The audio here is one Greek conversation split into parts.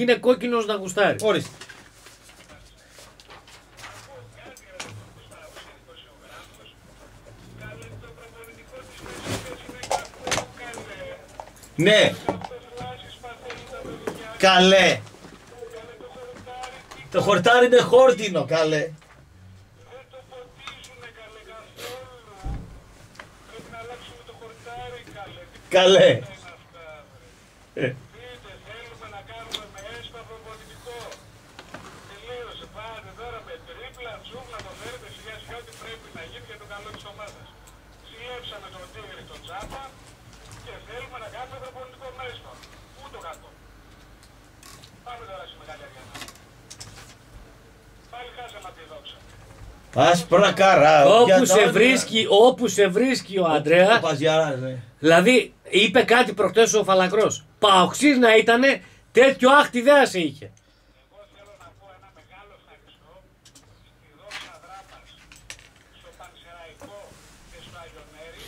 και είναι κόκκινος να γουστάρει. Ορίστε. Ναι. Καλέ. Το χορτάρι είναι χόρτινο, καλέ. Δεν το ποτίζουνε, καλέ, καθόλου. Πρέπει να αλλάξουμε το χορτάρι, καλέ. Καλέ. Πείτε, θέλουμε να κάνουμε με έσπα προπονητικό. Τελείωσε, πάρε τώρα με τρίπλα, τσούκλα, το φέρετε σιγά σιγά ότι πρέπει να γίνει για το καλό της ομάδας. Συλλέψαμε τον Τίγρη, τον Τσάπα και θέλουμε να κάνουμε προπονητικό με έσπα. Πού το κάτω. Πάμε τώρα στη μεγάλη αργιανά. Άσπρα καράβια. Όπου σε βρίσκει ο Αντρέα. Δηλαδή είπε κάτι προχτές ο Φαλακρός. Παοξής να ήτανε, τέτοιο άχτη δεν σε είχε. Εγώ θέλω να πω ένα μεγάλο ευχαριστώ στη Δόξα Δράμας, στο Πανσεραϊκό και στο Αγιονέρη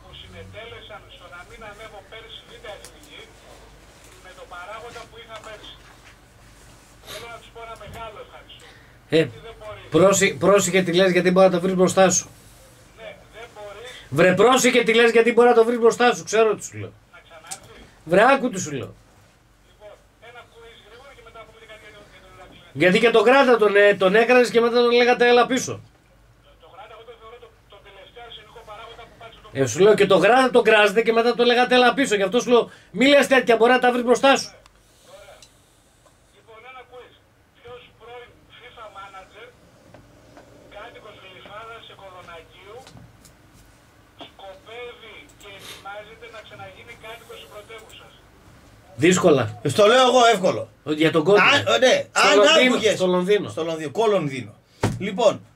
που συνετέλεσαν στο να μην ανέβω πέρσι β' εθνική με τον παράγοντα που είχα πέρσι. Θέλω να τους πω ένα μεγάλο ευχαριστώ. Πρόσεχε τι λες γιατί μπορεί να το βρεις μπροστά σου. Ναι, δεν μπορείς. Βρε πρόσεχε τι λες γιατί μπορεί να το βρεις μπροστά σου, ξέρω τι σου λέω. Να ξανάρθει. Βρε άκου τι σου λέω. Λοιπόν, ένα κουίζ γρήγορα και μετά πούμε κάτι για τον Ηρακλή. Γιατί και τον Κράτα τον έκανες και μετά τον λέγατε έλα πίσω. Το Κράτα εγώ τον θεωρώ τον τελευταίο συνολικό παράγοντα που πάτησε τον Κράτα. Σου λέω και τον Κράτα τον κράζετε και μετά τον λέγατε έλα πίσω. Γι' αυτό σου λέω μη λες τέτοια, μπορεί να τα βρεις μπροστά σου. Δύσκολα. Στο λέω εγώ εύκολο. Για τον κόσμο. Ναι, αν άκουγες. Στο Λονδίνο. Στο Λονδίνο. Κολονδίνο. Λοιπόν,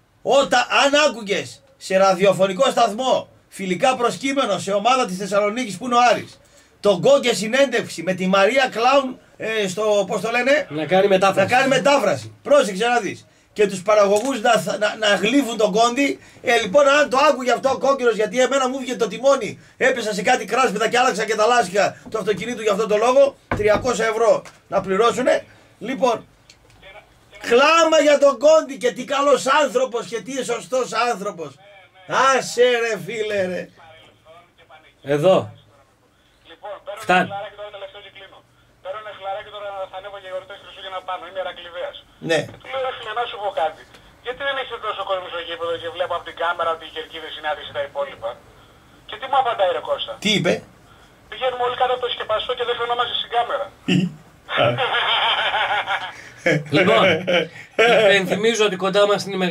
αν άκουγες σε ραδιοφωνικό σταθμό φιλικά προσκύμενο σε ομάδα της Θεσσαλονίκης που είναι ο Άρης, τον Γκο και συνέντευξη με τη Μαρία Κλάουν στο, πώς το λένε, να κάνει μετάφραση. Πρόσεξε να δεις. Και τους παραγωγούς να γλύφουν τον κόντι. Λοιπόν, αν το άκουγε αυτό ο κόκκινος, γιατί εμένα μου βγήκε το τιμόνι, έπεσα σε κάτι κράσπεδα και άλλαξα και τα λάσια του αυτοκινήτου για αυτόν τον λόγο. 300 ευρώ να πληρώσουνε. Λοιπόν, κλάμα για τον κόντι και τι καλός άνθρωπος και τι σωστός άνθρωπος. Άσε ρε φίλε ρε. Εδώ. Λοιπόν, παίρνω ένα χλαράκι τώρα τελευταίο και κλείνω. Παίρνω ένα χλαράκι τώρα να θα ανέβω για γιορτές Χριστούγεννα πάνω. Είμαι Ερακληδέας. Ναι. Του λέω, φίλε, να σου πω κάτι. Γιατί δεν έχετε τόσο κόσμο στο γήπεδο και βλέπω από την κάμερα ότι οι Κερκίδες συνάντησαν τα υπόλοιπα. Και τι μου απαντάει ρε Κώστα. Τι είπε. Πηγαίνουμε όλοι κάτω από το σκεπαστό και δεν φαινόμαστε στην κάμερα. Λοιπόν, υπενθυμίζω ότι κοντά μας είναι